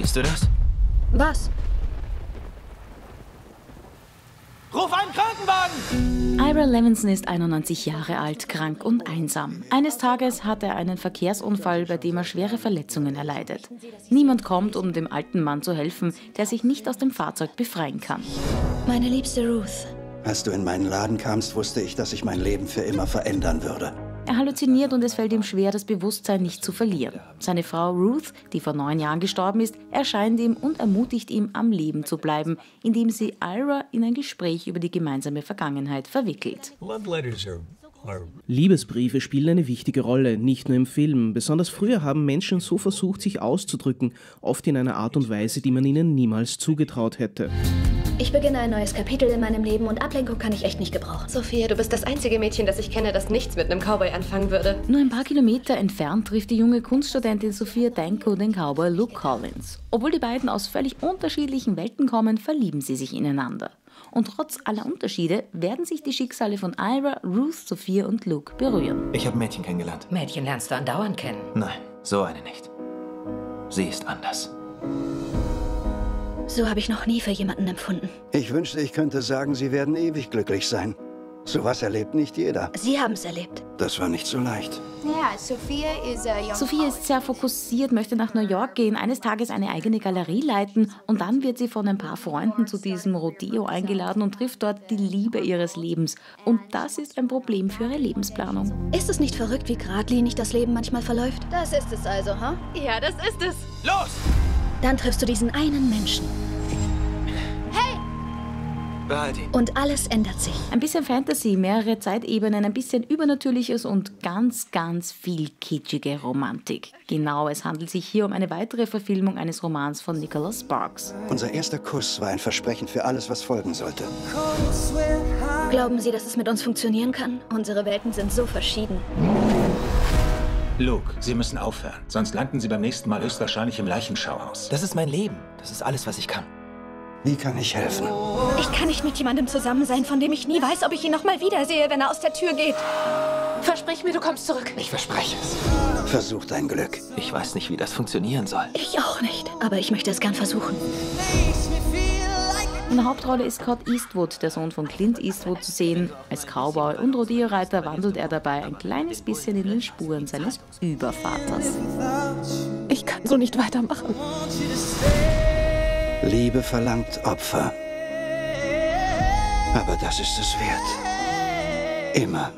Siehst du das? Was? Ruf einen Krankenwagen! Ira Levinson ist 91 Jahre alt, krank und einsam. Eines Tages hat er einen Verkehrsunfall, bei dem er schwere Verletzungen erleidet. Niemand kommt, um dem alten Mann zu helfen, der sich nicht aus dem Fahrzeug befreien kann. Meine liebste Ruth. Als du in meinen Laden kamst, wusste ich, dass ich mein Leben für immer verändern würde. Er halluziniert und es fällt ihm schwer, das Bewusstsein nicht zu verlieren. Seine Frau Ruth, die vor 9 Jahren gestorben ist, erscheint ihm und ermutigt ihn, am Leben zu bleiben, indem sie Ira in ein Gespräch über die gemeinsame Vergangenheit verwickelt. Liebesbriefe spielen eine wichtige Rolle, nicht nur im Film. Besonders früher haben Menschen so versucht, sich auszudrücken, oft in einer Art und Weise, die man ihnen niemals zugetraut hätte. Ich beginne ein neues Kapitel in meinem Leben und Ablenkung kann ich echt nicht gebrauchen. Sophia, du bist das einzige Mädchen, das ich kenne, das nichts mit einem Cowboy anfangen würde. Nur ein paar Kilometer entfernt trifft die junge Kunststudentin Sophia Danko den Cowboy Luke Collins. Obwohl die beiden aus völlig unterschiedlichen Welten kommen, verlieben sie sich ineinander. Und trotz aller Unterschiede werden sich die Schicksale von Ira, Ruth, Sophia und Luke berühren. Ich habe Mädchen kennengelernt. Mädchen lernst du andauernd kennen. Nein, so eine nicht. Sie ist anders. So habe ich noch nie für jemanden empfunden. Ich wünschte, ich könnte sagen, sie werden ewig glücklich sein. Sowas erlebt nicht jeder. Sie haben es erlebt. Das war nicht so leicht. Ja, Sophia ist sehr fokussiert, möchte nach New York gehen, eines Tages eine eigene Galerie leiten und dann wird sie von ein paar Freunden zu diesem Rodeo eingeladen und trifft dort die Liebe ihres Lebens. Und das ist ein Problem für ihre Lebensplanung. Ist es nicht verrückt, wie geradlinig das Leben manchmal verläuft? Das ist es also, ha? Ja, das ist es. Los! Dann triffst du diesen einen Menschen. Hey! Behalt ihn. Und alles ändert sich. Ein bisschen Fantasy, mehrere Zeitebenen, ein bisschen Übernatürliches und ganz, ganz viel kitschige Romantik. Genau, es handelt sich hier um eine weitere Verfilmung eines Romans von Nicholas Sparks. Unser erster Kuss war ein Versprechen für alles, was folgen sollte. Glauben Sie, dass es mit uns funktionieren kann? Unsere Welten sind so verschieden. Luke, Sie müssen aufhören, sonst landen Sie beim nächsten Mal höchstwahrscheinlich im Leichenschauhaus. Das ist mein Leben. Das ist alles, was ich kann. Wie kann ich helfen? Ich kann nicht mit jemandem zusammen sein, von dem ich nie weiß, ob ich ihn noch mal wiedersehe, wenn er aus der Tür geht. Versprich mir, du kommst zurück. Ich verspreche es. Versuch dein Glück. Ich weiß nicht, wie das funktionieren soll. Ich auch nicht, aber ich möchte es gern versuchen. In der Hauptrolle ist Scott Eastwood, der Sohn von Clint Eastwood, zu sehen. Als Cowboy und Rodeo-Reiter wandelt er dabei ein kleines bisschen in den Spuren seines Übervaters. Ich kann so nicht weitermachen. Liebe verlangt Opfer. Aber das ist es wert. Immer.